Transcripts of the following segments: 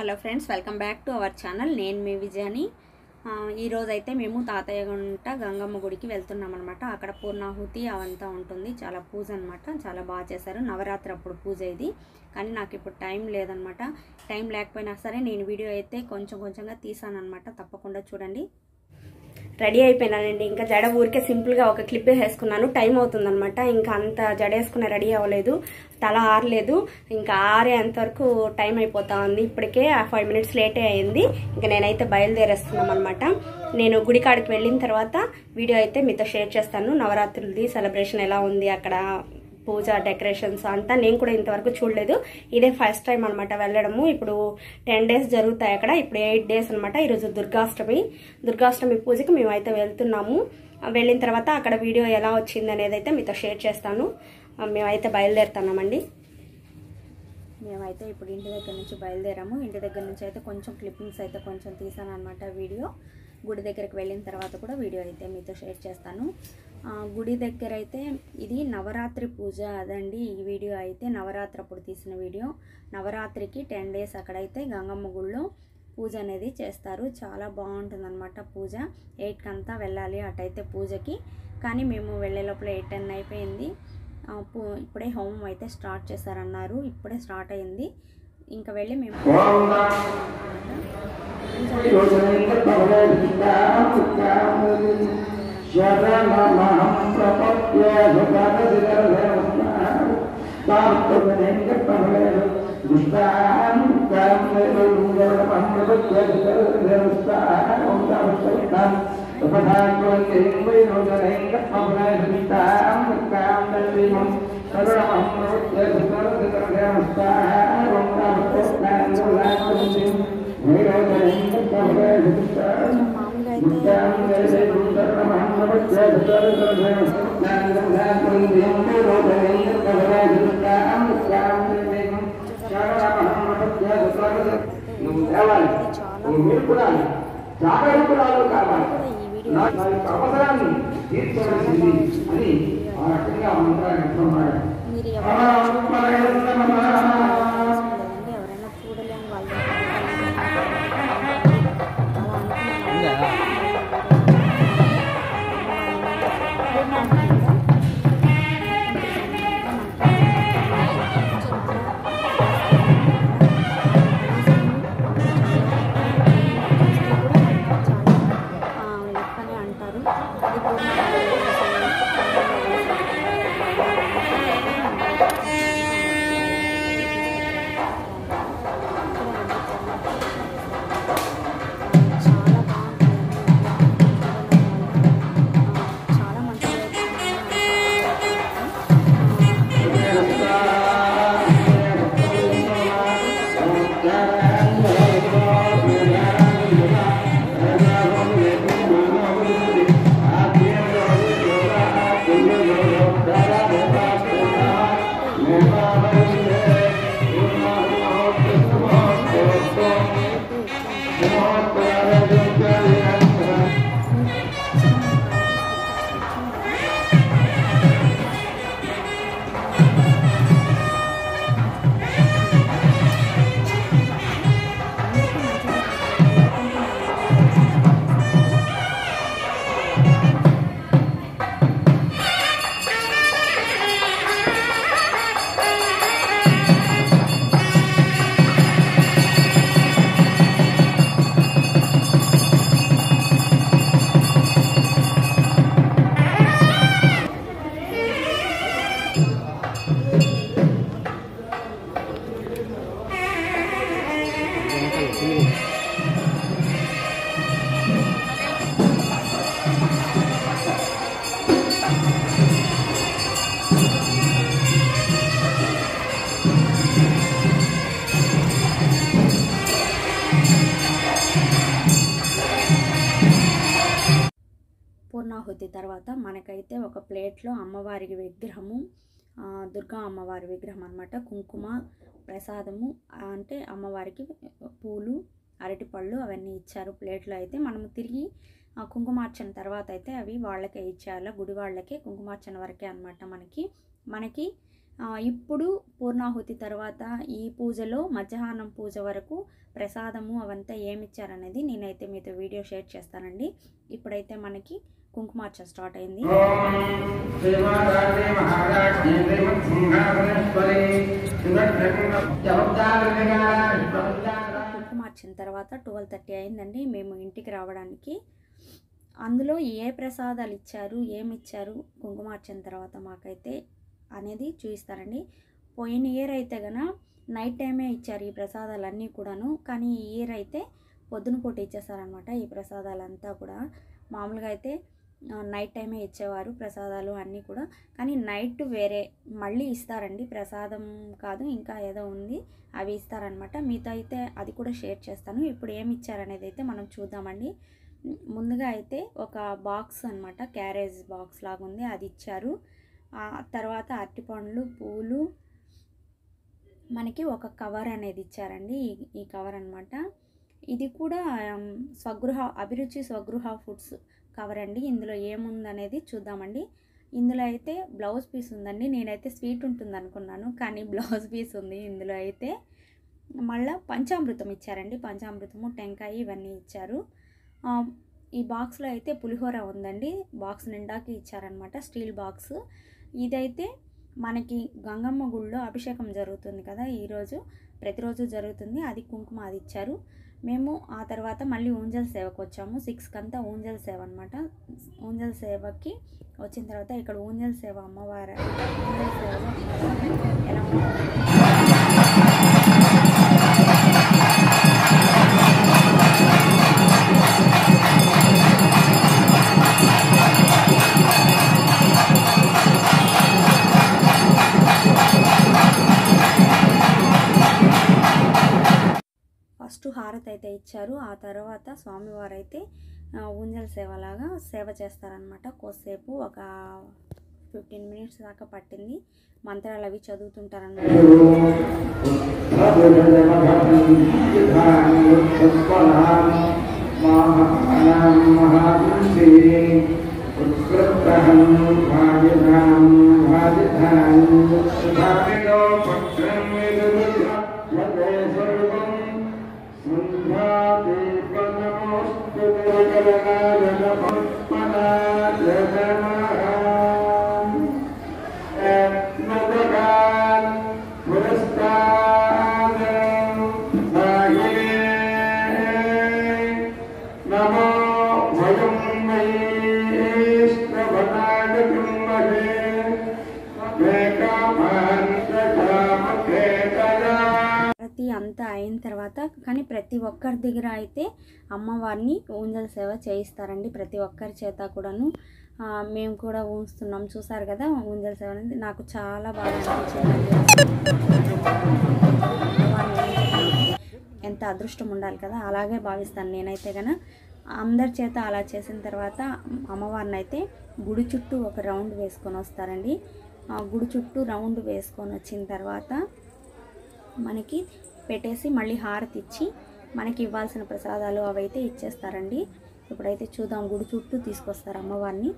Hello friends, welcome back to our channel. నేను మీ విజయని. ఈ రోజు అయితే మేము తాతయ్య గుంట గంగమ్మ గుడికి వెళ్తున్నాం అన్నమాట. అక్కడ పూర్ణాహుతి అవంతా ఉంటుంది, చాలా పూజ అన్నమాట. చాలా బాగా చేశారు, నవరాత్రి అప్పుడు పూజ ఇది. కానీ నాకు ఇప్పుడు టైం లేదనమాట. టైం లేకపోయినా సరే నేను వీడియో అయితే కొంచెం కొంచెంగా తీసాను అనమాట. తప్పకుండా చూడండి. రెడీ అయిపోయినానండి. ఇంకా జడ ఊరికే సింపుల్గా ఒక క్లిప్ వేసుకున్నాను. టైం అవుతుందనమాట. ఇంకా అంత జడ వేసుకున్న రెడీ అవ్వలేదు, తల ఆరలేదు. ఇంకా ఆరేంతవరకు టైం అయిపోతా ఉంది. ఇప్పటికే 5 minutes లేటే అయింది. ఇంకా నేనైతే బయలుదేరేస్తున్నాం అనమాట. నేను గుడి కాడికి వెళ్ళిన తర్వాత వీడియో అయితే మీతో షేర్ చేస్తాను. నవరాత్రులది సెలబ్రేషన్ ఎలా ఉంది, అక్కడ పూజ డెకరేషన్స్ అంతా నేను కూడా ఇంతవరకు చూడలేదు. ఇదే ఫస్ట్ టైం అనమాట వెళ్ళడము. ఇప్పుడు 10 days జరుగుతాయి అక్కడ. ఇప్పుడు 8 days అనమాట. ఈరోజు దుర్గాష్టమి పూజకి మేమైతే వెళ్తున్నాము. వెళ్ళిన తర్వాత అక్కడ వీడియో ఎలా వచ్చింది అనేది అయితే మీతో షేర్ చేస్తాను. మేమైతే బయలుదేరుతున్నామండి. మేమైతే ఇప్పుడు ఇంటి దగ్గర నుంచి బయలుదేరాము. ఇంటి దగ్గర నుంచి అయితే కొంచెం క్లిప్పింగ్స్ అయితే కొంచెం తీసాను అనమాట వీడియో. గుడి దగ్గరికి వెళ్ళిన తర్వాత కూడా వీడియో అయితే మీతో షేర్ చేస్తాను. గుడి దగ్గర అయితే ఇది నవరాత్రి పూజ అదండి. ఈ వీడియో అయితే నవరాత్రి అప్పుడు తీసిన వీడియో. నవరాత్రికి 10 days అక్కడైతే గంగమ్మ గుళ్ళో పూజ అనేది చేస్తారు. చాలా బాగుంటుందన్నమాట పూజ. 8 కంతా వెళ్ళాలి అటైతే పూజకి. కానీ మేము వెళ్ళే లోపల 8-10 అయిపోయింది. ఇప్పుడే హోమం అయితే స్టార్ట్ చేశారన్నారు. ఇప్పుడే స్టార్ట్ అయింది. ఇంకా వెళ్ళి మేము పూర్ణాహుతి తర్వాత మనకైతే ఒక ప్లేట్లో అమ్మవారి విగ్రహము, దుర్గా అమ్మవారి విగ్రహం అనమాట. కుంకుమ ప్రసాదము అంటే అమ్మవారికి పూలు, అరటిపళ్ళు అవన్నీ ఇచ్చారు ప్లేట్లో. అయితే మనము తిరిగి కుంకుమార్చన తర్వాత అయితే అవి వాళ్ళకే ఇచ్చేయాలి. గుడి వాళ్ళకే కుంకుమార్చన వరకే అనమాట. మనకి ఇప్పుడు పూర్ణాహుతి తర్వాత ఈ పూజలో మధ్యాహ్నం పూజ వరకు ప్రసాదము అవంతా ఏమి ఇచ్చారనేది నేనైతే మీతో వీడియో షేర్ చేస్తానండి. ఇప్పుడైతే మనకి కుంకుమార్చన స్టార్ట్ అయ్యింది. కుంకుమార్చన తర్వాత 12:30 అయిందండి మేము ఇంటికి రావడానికి. అందులో ఏ ప్రసాదాలు ఇచ్చారు ఏమి ఇచ్చారు కుంకుమార్చన తర్వాత మాకైతే అనేది చూపిస్తారండి. పోయిన ఇయర్ అయితే గన నైట్ టైమే ఇచ్చారు ఈ ప్రసాదాలన్నీ కూడాను, కానీ ఈ ఇయర్ అయితే పొద్దున పూట ఇచ్చేసారనమాట. ఈ ప్రసాదాలంతా కూడా మామూలుగా అయితే నైట్ టైమే ఇచ్చేవారు ప్రసాదాలు అన్నీ కూడా, కానీ నైట్ వేరే మళ్ళీ ఇస్తారండి ప్రసాదం కాదు ఇంకా ఏదో ఉంది అవి ఇస్తారనమాట. మీతో అయితే అది కూడా షేర్ చేస్తాను. ఇప్పుడు ఏమి ఇచ్చారనేది అయితే మనం చూద్దామండి. ముందుగా అయితే ఒక బాక్స్ అనమాట, క్యారేజ్ బాక్స్ లాగుంది అది ఇచ్చారు. తర్వాత అరటిపండ్లు పూలు మనకి ఒక కవర్ అనేది ఇచ్చారండి. ఈ కవర్ అనమాట, ఇది కూడా స్వగృహ అభిరుచి స్వగృహ ఫుడ్స్ కవర్ అండి. ఇందులో ఏముందనేది చూద్దామండి. ఇందులో అయితే బ్లౌజ్ పీస్ ఉందండి. నేనైతే స్వీట్ ఉంటుంది అనుకున్నాను కానీ బ్లౌజ్ పీస్ ఉంది. ఇందులో అయితే మళ్ళీ పంచామృతం ఇచ్చారండి, పంచామృతము టెంకాయ ఇవన్నీ ఇచ్చారు. ఈ బాక్స్లో అయితే పులిహోర ఉందండి, బాక్స్ నిండాకి ఇచ్చారనమాట స్టీల్ బాక్స్. ఇదైతే మనకి గంగమ్మ గుళ్ళో అభిషేకం జరుగుతుంది కదా ఈరోజు, ప్రతిరోజు జరుగుతుంది, అది కుంకుమ అది ఇచ్చారు. మేము ఆ తర్వాత మళ్ళీ ఊంజల్ సేవకు వచ్చాము. 6కి అంతా ఊంజల్ సేవ అనమాట. ఊంజల్ సేవకి వచ్చిన తర్వాత ఇక్కడ ఊంజల్ సేవ అమ్మవారు ఎలా హారతి అయితే ఇచ్చారు. ఆ తర్వాత స్వామివారు అయితే ఊంజల సేవలాగా సేవ చేస్తారనమాట. కోసేపు ఒక 15 నిమిషాల దాకా పట్టింది. మంత్రాలు అవి చదువుతుంటారనమాట. అంతా అయిన తర్వాత కానీ ప్రతి ఒక్కరి దగ్గర అయితే అమ్మవారిని ఊంజల సేవ చేయిస్తారండి, ప్రతి ఒక్కరి చేత కూడాను. మేము కూడా ఊంచుతున్నాం చూసారు కదా ఊంజల సేవ అనేది. నాకు చాలా బాగా అనిపించింది, ఎంత అదృష్టం ఉండాలి కదా, అలాగే భావిస్తాను నేనైతే గన. అందరి చేత అలా చేసిన తర్వాత అమ్మవారిని అయితే గుడి చుట్టూ ఒక రౌండ్ వేసుకొని వస్తారండి. గుడి చుట్టూ రౌండ్ వేసుకొని వచ్చిన తర్వాత మనకి పెట్టేసి మళ్ళీ హారతి ఇచ్చి మనకి ఇవ్వాల్సిన ప్రసాదాలు అవైతే ఇచ్చేస్తారండి. ఇప్పుడైతే చూద్దాం గుడి చుట్టూ తీసుకొస్తారు అమ్మవారిని.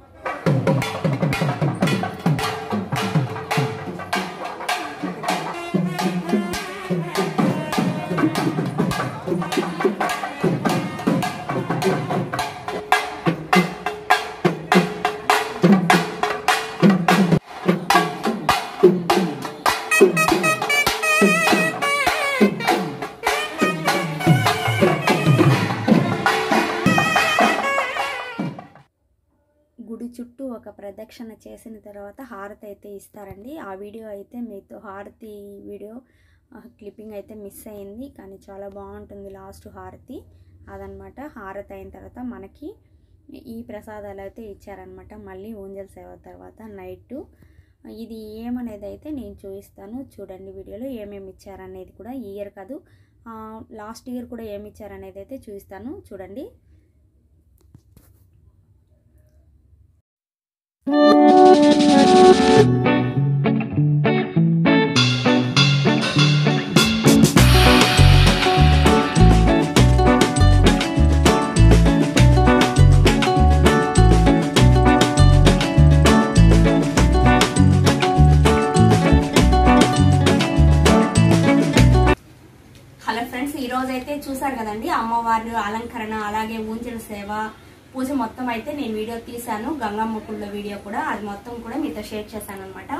చుట్టూ ఒక ప్రదక్షిణ చేసిన తర్వాత హారతి అయితే ఇస్తారండి. ఆ వీడియో అయితే మీతో హారతి వీడియో క్లిప్పింగ్ అయితే మిస్ అయింది, కానీ చాలా బాగుంటుంది లాస్ట్ హారతి అదనమాట. హారతి అయిన తర్వాత మనకి ఈ ప్రసాదాలు అయితే ఇచ్చారనమాట. మళ్ళీ ఊంజల సేవ తర్వాత నైట్ ఇది ఏమనేది అయితే నేను చూపిస్తాను చూడండి. వీడియోలో ఏమేమి ఇచ్చారనేది కూడా, ఈ ఇయర్ కాదు లాస్ట్ ఇయర్ కూడా ఏమి ఇచ్చారనేది అయితే చూపిస్తాను చూడండి. कदमी अम्मवारी अलंकरण अलागे ऊंचल सेव पूज मोत्तम నేను వీడియో తీశాను గంగమ్మ కుళ్ళ వీడియో కూడా అది మొత్తం కూడా మీతో షేర్ చేశాను అన్నమాట।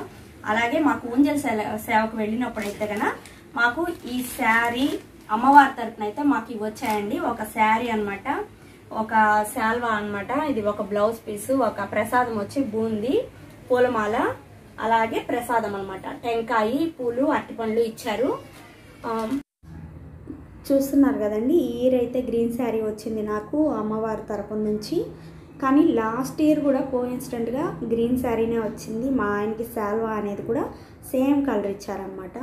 అలాగే మాకు ఊంజల్ సేవకు వెళ్ళినప్పుడు అయితే గన మాకు ఈ సారీ అమ్మవారి తరపున అయితే మాకు వచ్చేయండి ఒక సారీ అన్నమాట ఒక శాల్వా అన్నమాట ఇది ఒక బ్లౌజ్ పీస్ ఒక ప్రసాదం వచ్చి బూంది పూలమాల అలాగే ప్రసాదం అన్నమాట టెంకాయి పూలు అరటిపండ్లు ఇచ్చారు। చూస్తున్నారు కదండి ఇయర్ అయితే గ్రీన్ సారీ వచ్చింది నాకు అమ్మవారి తరపు నుంచి కానీ లాస్ట్ ఇయర్ కూడా కోఇన్సిడెంట్ గా గ్రీన్ సారీనే వచ్చింది మా ఆయనకి శాల్వా అనేది కూడా సేమ్ కలర్ ఇచ్చారు అన్నమాట।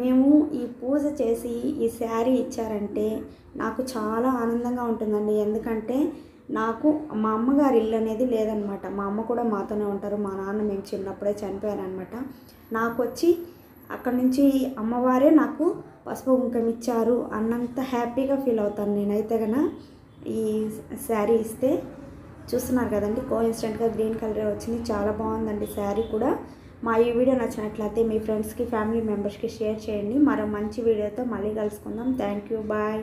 మేము ఈ పూజ చేసి ఈ సారీ ఇచ్చారంటే నాకు చాలా ఆనందంగా ఉంటుందండి ఎందుకంటే నాకు మా అమ్మగారి ఇల్లు అనేది లేదన్నమాట మా అమ్మ కూడా మాతోనే ఉంటారు మా నాన్న మేము చిన్నప్పుడే చనిపోయారు అన్నమాట। నాకు వచ్చి అక్కడి నుంచి అమ్మవారే నాకు పసుపు కుంకం ఇచ్చారు అన్నంత హ్యాపీగా ఫీల్ అవుతాను నేనైతే గన ఈ శారీ ఇస్తే। చూస్తున్నారు కదండి కోఇన్సిడెంట్గా గ్రీన్ కలర్ వచ్చింది చాలా బాగుందండి శారీ కూడా। మా ఈ వీడియో నచ్చినట్లయితే మీ ఫ్రెండ్స్కి ఫ్యామిలీ మెంబర్స్కి షేర్ చేయండి మరో మంచి వీడియోతో మళ్ళీ కలుసుకుందాం। Thank you bye.